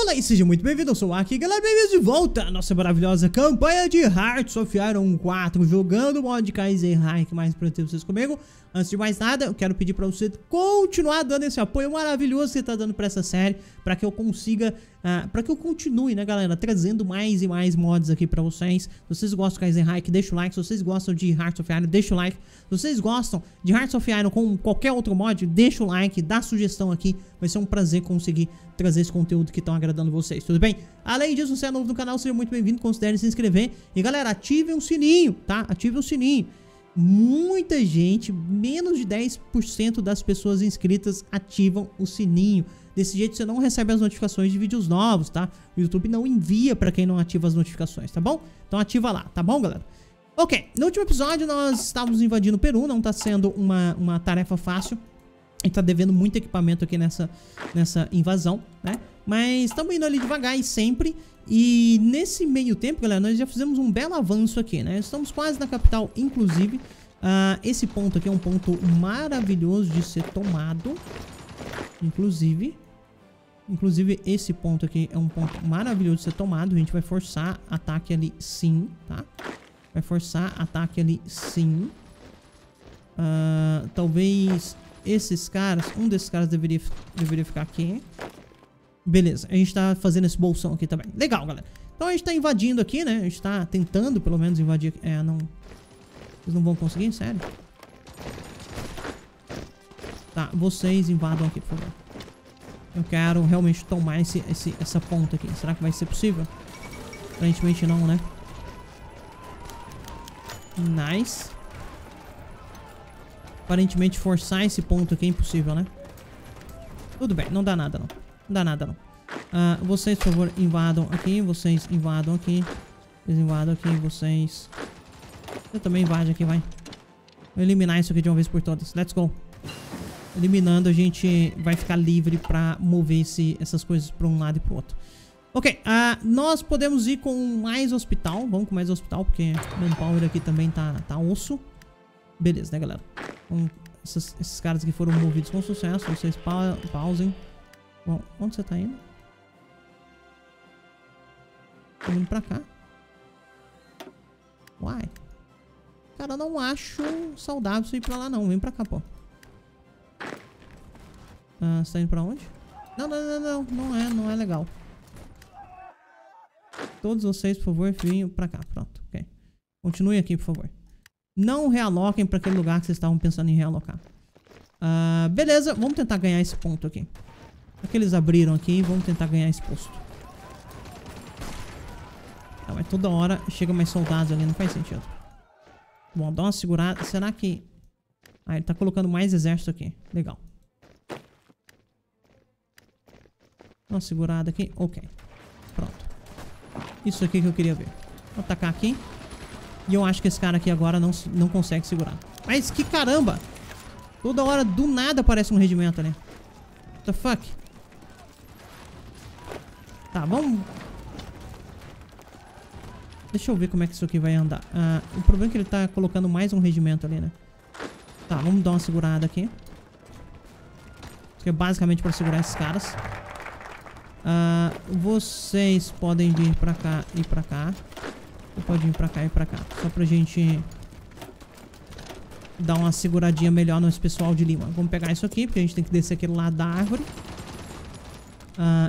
Olá e seja muito bem-vindo, eu sou o Aki, galera, bem-vindos de volta à nossa maravilhosa campanha de Hearts of Iron 4, jogando o mod Kaiserreich mais pra ter vocês comigo. Antes de mais nada, eu quero pedir pra você continuar dando esse apoio maravilhoso que você tá dando pra essa série, pra que eu consiga, pra que eu continue, né galera, trazendo mais e mais mods aqui pra vocês. Se vocês gostam do Kaiserreich, deixa o like. Se vocês gostam de Hearts of Iron, deixa o like. Se vocês gostam de Hearts of Iron com qualquer outro mod, deixa o like, dá sugestão aqui. Vai ser um prazer conseguir trazer esse conteúdo que estão agradando vocês, tudo bem? Além disso, se é novo no canal, seja muito bem-vindo, considere se inscrever. E galera, ative o sininho, tá? Ative o sininho. Muita gente, menos de 10% das pessoas inscritas ativam o sininho. Desse jeito você não recebe as notificações de vídeos novos, tá? O YouTube não envia pra quem não ativa as notificações, tá bom? Então ativa lá, tá bom, galera? Ok, no último episódio nós estávamos invadindo o Peru. Não tá sendo uma tarefa fácil. A gente tá devendo muito equipamento aqui nessa invasão, né? Mas estamos indo ali devagar e sempre. E nesse meio tempo, galera, nós já fizemos um belo avanço aqui, né? Estamos quase na capital, inclusive. Esse ponto aqui é um ponto maravilhoso de ser tomado. Inclusive esse ponto aqui é um ponto maravilhoso de ser tomado. A gente vai forçar ataque ali sim, tá? Vai forçar ataque ali sim. Talvez... esses caras, um desses caras deveria ficar aqui. Beleza, a gente tá fazendo esse bolsão aqui também. Legal, galera. Então a gente tá invadindo aqui, né? A gente tá tentando, pelo menos, invadir. Não... vocês não vão conseguir? Sério? Tá, vocês invadam aqui, por favor. Eu quero realmente tomar essa ponta aqui. Será que vai ser possível? Aparentemente não, né? Nice. Aparentemente forçar esse ponto aqui é impossível, né? Tudo bem, não dá nada não. Não dá nada não. Vocês, por favor, invadam aqui. Vocês invadam aqui. Vocês invadam aqui, vocês... eu também invade aqui, vai. Vou eliminar isso aqui de uma vez por todas. Let's go. Eliminando, a gente vai ficar livre pra mover essas coisas pra um lado e pro outro. Ok, nós podemos ir com mais hospital. Vamos com mais hospital, porque o manpower aqui também tá osso. Beleza, né, galera? Então, esses caras aqui foram movidos com sucesso. Vocês pausem. Bom, onde você tá indo? Tô indo pra cá. Uai. Cara, eu não acho saudável você ir pra lá, não. Vem pra cá, pô. Você tá indo pra onde? Não. Não é legal. Todos vocês, por favor, venham pra cá. Pronto, ok. Continue aqui, por favor. Não realoquem para aquele lugar que vocês estavam pensando em realocar. Beleza, vamos tentar ganhar esse ponto aqui. Aqui eles abriram aqui, vamos tentar ganhar esse posto. Ah, mas toda hora chega mais soldados ali, não faz sentido. Bom, dá uma segurada. Será que... ah, ele tá colocando mais exército aqui. Legal. Dá uma segurada aqui. Ok. Pronto. Isso aqui que eu queria ver. Vou atacar aqui. E eu acho que esse cara aqui agora não consegue segurar. Mas que caramba! Toda hora, do nada, aparece um regimento ali. What the fuck? Tá, vamos... deixa eu ver como é que isso aqui vai andar. O problema é que ele tá colocando mais um regimento ali, né? Tá, vamos dar uma segurada aqui. Isso aqui é basicamente pra segurar esses caras. Vocês podem vir pra cá e pra cá. Pode vir pra cá e pra cá. Só pra gente dar uma seguradinha melhor nesse pessoal de Lima. Vamos pegar isso aqui, porque a gente tem que descer aquele lado da árvore.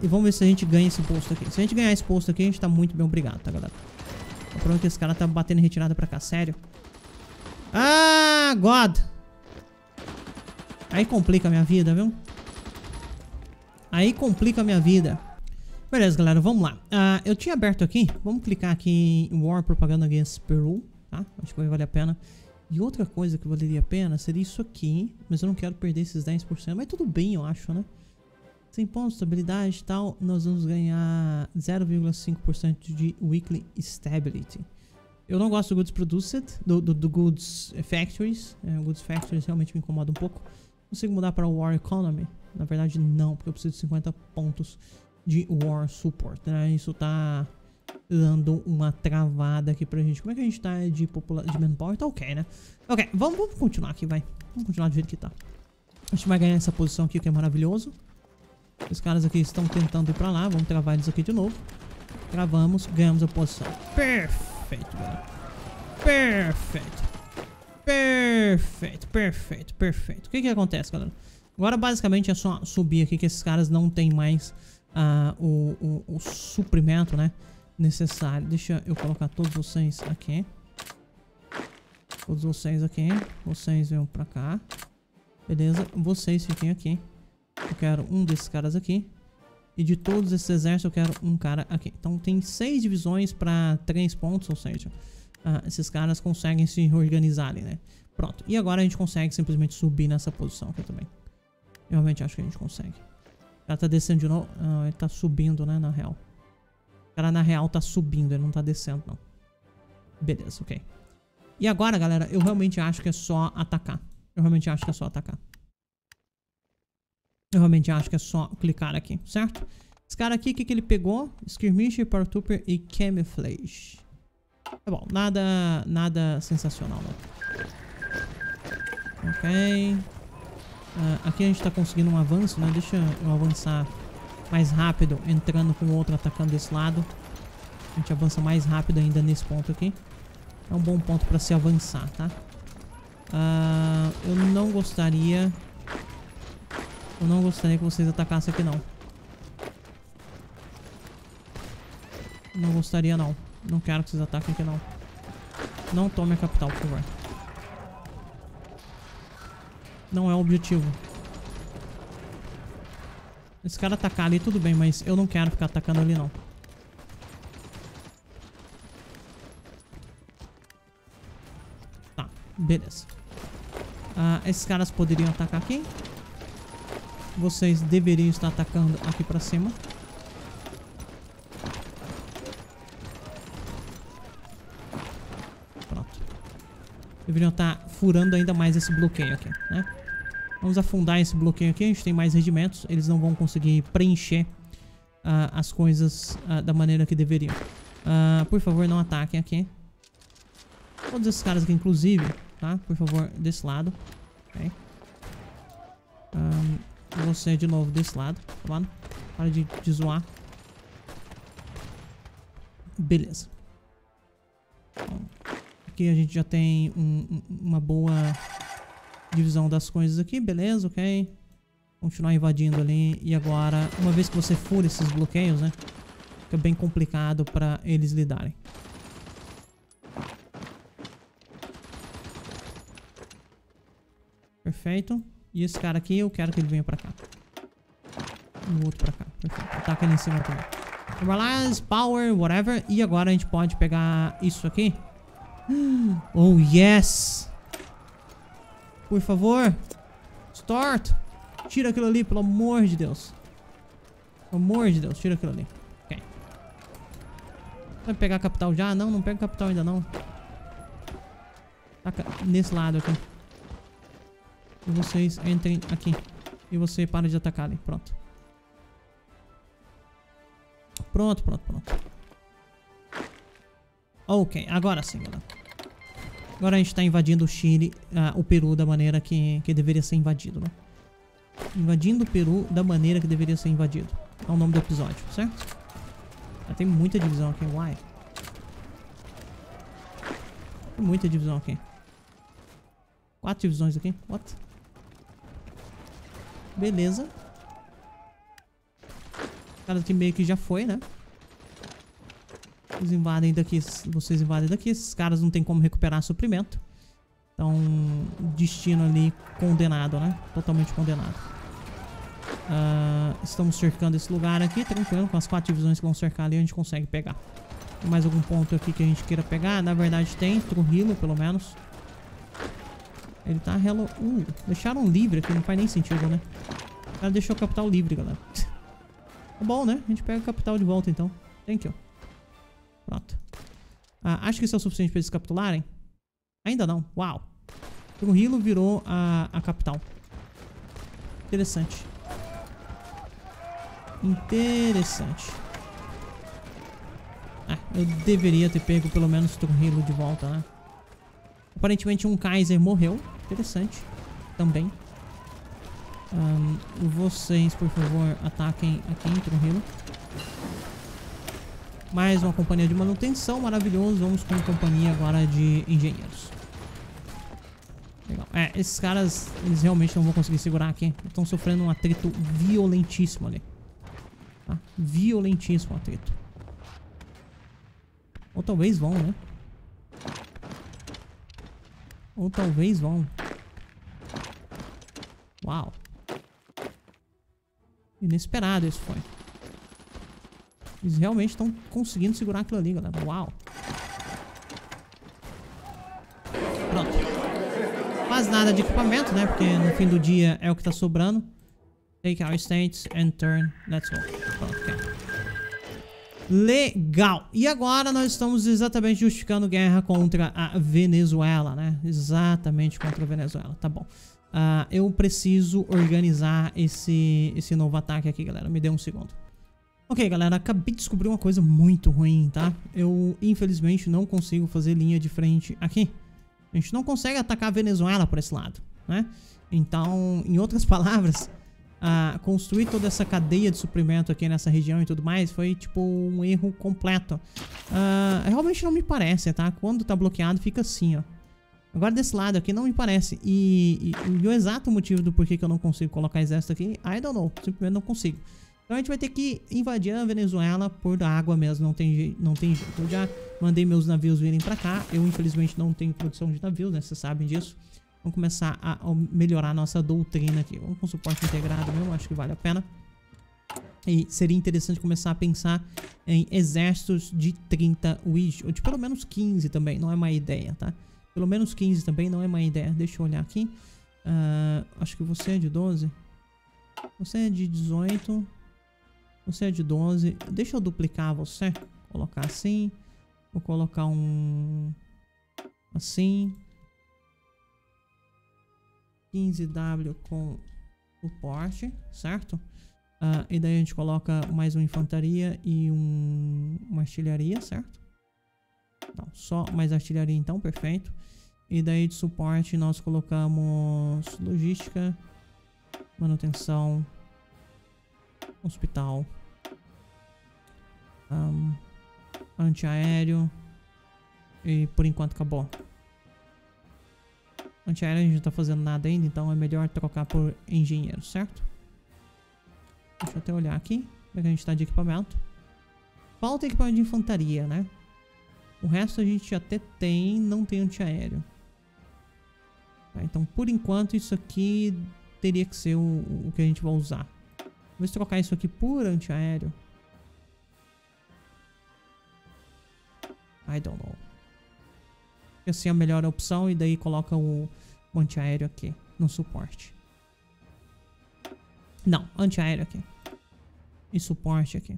E vamos ver se a gente ganha esse posto aqui. Se a gente ganhar esse posto aqui, a gente tá muito bem obrigado, tá, galera? O problema é que esse cara tá batendo em retirada pra cá, sério. Ah, God! Aí complica a minha vida, viu? Aí complica a minha vida. Beleza, galera, vamos lá. Eu tinha aberto aqui. Vamos clicar aqui em War Propaganda Against Peru, tá? Acho que vai valer a pena. E outra coisa que valeria a pena seria isso aqui. Mas eu não quero perder esses 10%. Mas tudo bem, eu acho, né? 100 pontos de estabilidade e tal. Nós vamos ganhar 0,5% de Weekly Stability. Eu não gosto do Goods Produced, do Goods Factories. Goods Factories realmente me incomoda um pouco. Consigo mudar para War Economy? Na verdade, não, porque eu preciso de 50 pontos de War Support, né? Isso tá dando uma travada aqui pra gente. Como é que a gente tá de manpower? Tá ok, né? Ok, vamos continuar aqui, vai. Vamos continuar do jeito que tá. A gente vai ganhar essa posição aqui, que é maravilhoso. Os caras aqui estão tentando ir pra lá. Vamos travar eles aqui de novo. Travamos, ganhamos a posição. Perfeito, galera. Perfeito. Perfeito, perfeito, perfeito. O que que acontece, galera? Agora basicamente é só subir aqui, que esses caras não tem mais o suprimento, né, necessário. Deixa eu colocar todos vocês aqui. Todos vocês aqui. Vocês venham pra cá. Beleza, vocês fiquem aqui. Eu quero um desses caras aqui. E de todos esses exércitos eu quero um cara aqui. Então tem 6 divisões pra 3 pontos, ou seja, esses caras conseguem se organizarem, né? Pronto, e agora a gente consegue simplesmente subir nessa posição aqui também. Eu realmente acho que a gente consegue. O cara tá descendo de novo. Ah, ele tá subindo, né, na real. O cara na real tá subindo, ele não tá descendo, não. Beleza, ok. E agora, galera, eu realmente acho que é só atacar. Eu realmente acho que é só atacar. Eu realmente acho que é só clicar aqui, certo? Esse cara aqui, o que que ele pegou? Skirmish, Power Trooper e Camouflage. Tá bom, nada sensacional, não. Ok. Aqui a gente tá conseguindo um avanço, né? Deixa eu avançar mais rápido, entrando com o outro, atacando desse lado. A gente avança mais rápido ainda nesse ponto aqui. É um bom ponto pra se avançar, tá? Eu não gostaria... Eu não gostaria que vocês atacassem aqui, não. Não gostaria, não. Não quero que vocês ataquem aqui, não. Não tome a capital, por favor. Não é o objetivo. Esse cara atacar ali, tudo bem, mas eu não quero ficar atacando ali, não. Tá, beleza. Esses caras poderiam atacar aqui. Vocês deveriam estar atacando aqui pra cima. Pronto. Deveriam estar furando ainda mais esse bloqueio aqui, né? Vamos afundar esse bloqueio aqui. A gente tem mais regimentos. Eles não vão conseguir preencher as coisas da maneira que deveriam. Por favor, não ataquem aqui. Todos esses caras aqui, inclusive, tá? Por favor, desse lado. Ok. Você de novo desse lado, tá bom? Para de zoar. Beleza. Bom, aqui a gente já tem uma boa divisão das coisas aqui, beleza, ok. Continuar invadindo ali. E agora, uma vez que você fura esses bloqueios, né, fica bem complicado para eles lidarem. Perfeito. E esse cara aqui, eu quero que ele venha pra cá. E o outro pra cá. Perfeito. Ataca ele em cima também. Realize, power, whatever. E agora a gente pode pegar isso aqui. Oh, yes! Por favor. Start. Tira aquilo ali, pelo amor de Deus. Pelo amor de Deus, tira aquilo ali. Ok. Vai pegar a capital já? Não, não pega a capital ainda não. Ataca nesse lado aqui. E vocês entrem aqui. E você para de atacar ali. Pronto. Pronto, pronto, pronto. Ok, agora sim, galera. Agora a gente tá invadindo o Chile, o Peru da maneira que deveria ser invadido, né? Invadindo o Peru da maneira que deveria ser invadido. É o nome do episódio, certo? Já tem muita divisão aqui, uai. Tem muita divisão aqui. 4 divisões aqui, what? Beleza. O cara aqui meio que já foi, né? Eles invadem daqui. Vocês invadem daqui. Esses caras não tem como recuperar suprimento. Então, destino ali condenado, né? Totalmente condenado. Estamos cercando esse lugar aqui. Tranquilo, com as 4 divisões que vão cercar ali, a gente consegue pegar. Tem mais algum ponto aqui que a gente queira pegar? Na verdade tem, Trujillo pelo menos. Ele tá... deixaram livre aqui, não faz nem sentido, né? O cara deixou a capital livre, galera. Tá bom, né? A gente pega a capital de volta, então. Thank you. Pronto. Acho que isso é o suficiente pra eles capitularem. Ainda não. Uau. Trujillo virou a capital. Interessante. Interessante. Eu deveria ter pego pelo menos Trujillo de volta, né? Aparentemente um Kaiser morreu. Interessante. Também. Vocês, por favor, ataquem aqui em Trujillo. Mais uma companhia de manutenção, maravilhoso. Vamos com companhia agora de engenheiros. Legal. É, esses caras, eles realmente não vão conseguir segurar aqui. Estão sofrendo um atrito violentíssimo ali. Tá? Violentíssimo atrito. Ou talvez vão, né? Ou talvez vão. Uau. Inesperado isso foi. Eles realmente estão conseguindo segurar aquilo ali, galera. Uau. Pronto. Quase nada de equipamento, né? Porque no fim do dia é o que tá sobrando. Take our states and turn. Let's go. Pronto, okay. Legal. E agora nós estamos exatamente justificando guerra contra a Venezuela, né? Exatamente contra a Venezuela. Tá bom. Eu preciso organizar esse novo ataque aqui, galera. Me dê um segundo. Ok, galera, acabei de descobrir uma coisa muito ruim, tá? Eu, infelizmente, não consigo fazer linha de frente aqui. A gente não consegue atacar a Venezuela por esse lado, né? Então, em outras palavras, construir toda essa cadeia de suprimento aqui nessa região e tudo mais foi, tipo, um erro completo. Realmente não me parece, tá? Quando tá bloqueado, fica assim, ó. Agora desse lado aqui não me parece. E o exato motivo do porquê que eu não consigo colocar exército aqui, I don't know. Simplesmente não consigo. Então a gente vai ter que invadir a Venezuela por água mesmo, não tem jeito. Eu já mandei meus navios virem pra cá. Eu infelizmente não tenho produção de navios, né? Vocês sabem disso. Vamos começar a melhorar a nossa doutrina aqui. Vamos com suporte integrado mesmo, acho que vale a pena. E seria interessante começar a pensar em exércitos de 30 wish, ou de pelo menos 15 também, não é má ideia, tá? Pelo menos 15 também, não é má ideia. Deixa eu olhar aqui. Acho que você é de 12. Você é de 18. Você é de 12. Deixa eu duplicar você. Vou colocar assim. Vou colocar um... assim. 15W com suporte, certo? E daí a gente coloca mais uma infantaria e uma artilharia, certo? Não, só mais artilharia então, perfeito. E daí de suporte nós colocamos logística, manutenção... hospital, antiaéreo. E por enquanto acabou. Antiaéreo a gente não tá fazendo nada ainda, então é melhor trocar por engenheiro, certo? Deixa eu até olhar aqui como é que a gente tá de equipamento. Falta equipamento de infantaria, né? O resto a gente até tem. Não tem antiaéreo, tá? Então por enquanto isso aqui teria que ser o que a gente vai usar. Vamos trocar isso aqui por antiaéreo. I don't know. Assim é a melhor opção. E daí coloca o antiaéreo aqui no suporte. Não, antiaéreo aqui. E suporte aqui.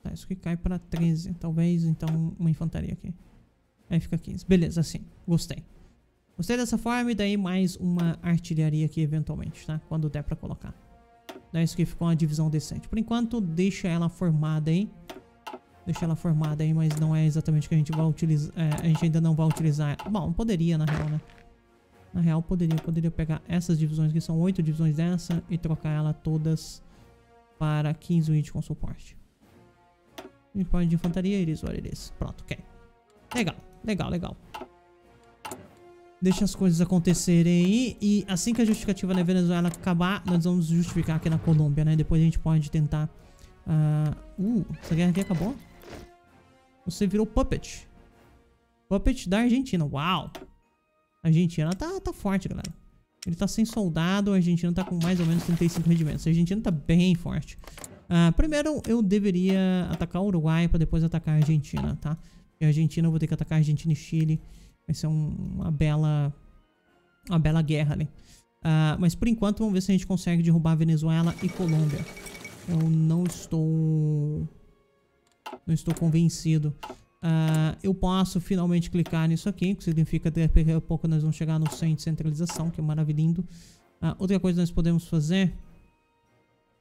Tá, isso aqui cai para 13. Talvez, então, uma infantaria aqui. Aí fica 15. Beleza, assim. Gostei. Gostei dessa forma, e daí mais uma artilharia aqui eventualmente, tá? Quando der pra colocar. Daí isso aqui ficou uma divisão decente. Por enquanto, deixa ela formada aí. Deixa ela formada aí, mas não é exatamente o que a gente vai utilizar. A gente ainda não vai utilizar. Bom, poderia na real, né? Na real, poderia pegar essas divisões que são 8 divisões dessa e trocar ela todas para 15 unidades com suporte. A gente pode de infantaria, eles. Pronto, ok. Legal, legal, legal. Deixa as coisas acontecerem aí. E assim que a justificativa na Venezuela acabar, nós vamos justificar aqui na Colômbia, né? Depois a gente pode tentar... essa guerra aqui acabou? Você virou puppet. Puppet da Argentina. Uau! A Argentina tá forte, galera. Ele tá sem soldado. A Argentina tá com mais ou menos 35 regimentos. A Argentina tá bem forte. Primeiro eu deveria atacar o Uruguai pra depois atacar a Argentina, tá? E a Argentina eu vou ter que atacar a Argentina e Chile. Vai ser uma bela guerra ali. Mas por enquanto vamos ver se a gente consegue derrubar Venezuela e Colômbia. Eu não estou convencido. Eu posso finalmente clicar nisso aqui, que significa que daqui a pouco nós vamos chegar no centro de centralização, que é maravilhoso. Outra coisa que nós podemos fazer: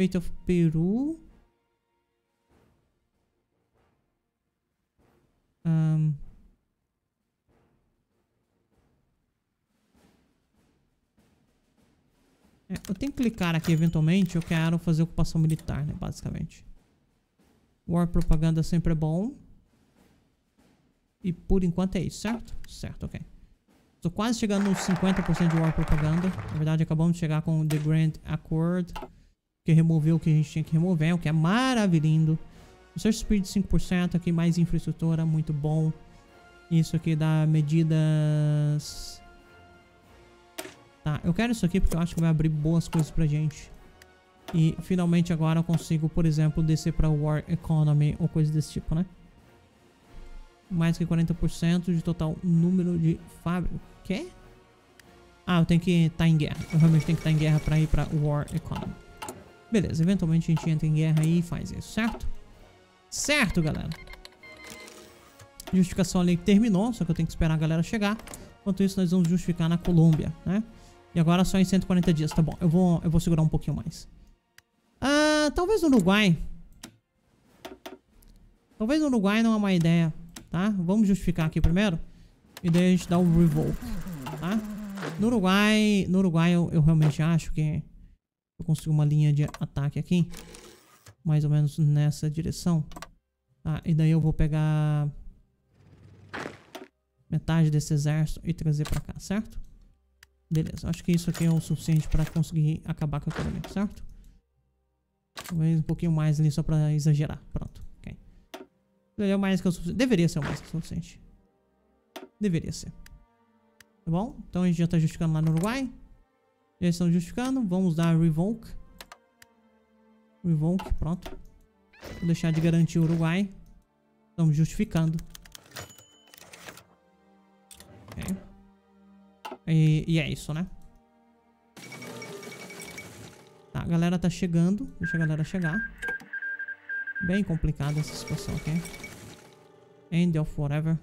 Fate of Peru. Eu tenho que clicar aqui eventualmente. Eu quero fazer ocupação militar, né? Basicamente. War Propaganda sempre é bom. E por enquanto é isso, certo? Certo, ok. Estou quase chegando nos 50% de War Propaganda. Na verdade, acabamos de chegar com o The Grand Accord, que removeu o que a gente tinha que remover, o que é maravilhoso. Search Speed 5%, aqui mais infraestrutura, muito bom. Isso aqui dá medidas... Tá, eu quero isso aqui porque eu acho que vai abrir boas coisas pra gente. E finalmente agora eu consigo, por exemplo, descer pra War Economy ou coisa desse tipo, né? Mais que 40% de total número de fábrica. O quê? Ah, eu tenho que estar em guerra. Eu realmente tenho que estar em guerra pra ir pra War Economy. Beleza, eventualmente a gente entra em guerra e faz isso, certo? Certo, galera. Justificação ali terminou, só que eu tenho que esperar a galera chegar. Enquanto isso, nós vamos justificar na Colômbia, né? E agora só em 140 dias, tá bom. Eu vou segurar um pouquinho mais. Ah, talvez no Uruguai. Talvez no Uruguai não é uma ideia, tá? Vamos justificar aqui primeiro. E daí a gente dá um revolt, tá? No Uruguai eu realmente acho que eu consigo uma linha de ataque aqui. Mais ou menos nessa direção. Ah, e daí eu vou pegar metade desse exército e trazer pra cá, certo? Beleza, acho que isso aqui é o suficiente pra conseguir acabar com a economia, certo? Talvez um pouquinho mais ali só pra exagerar. Pronto, ok. É mais que o suficiente. Deveria ser o mais que o suficiente. Deveria ser. Tá bom? Então a gente já tá justificando lá no Uruguai. Já estão justificando. Vamos dar revoke. Revoke, pronto. Vou deixar de garantir o Uruguai. Estamos justificando. Ok. E é isso, né? Tá, a galera tá chegando. Deixa a galera chegar. Bem complicada essa situação, ok? End of whatever.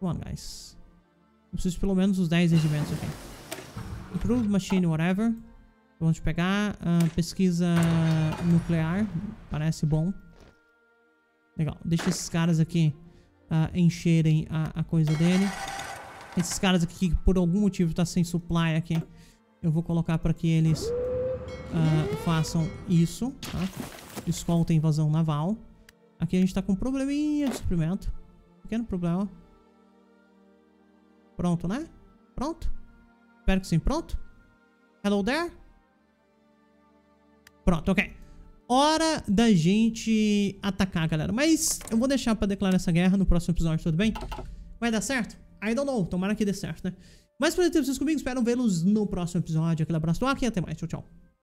Come on, guys. Eu preciso pelo menos os 10 regimentos aqui. Okay. Improved machine, whatever. Vamos pegar pesquisa nuclear. Parece bom. Legal. Deixa esses caras aqui encherem a coisa dele. Esses caras aqui que por algum motivo tá sem supply aqui. Eu vou colocar para que eles façam isso. Tá? Desconta a invasão naval. Aqui a gente tá com um probleminha de suprimento. Pequeno problema. Pronto, né? Pronto. Espero que sim. Pronto. Hello there. Pronto, ok. Hora da gente atacar, galera. Mas eu vou deixar pra declarar essa guerra no próximo episódio, tudo bem? Vai dar certo? I don't know. Tomara que dê certo, né? Mas por ter vocês comigo, espero vê-los no próximo episódio. Aquele abraço do Aki e até mais. Tchau, tchau.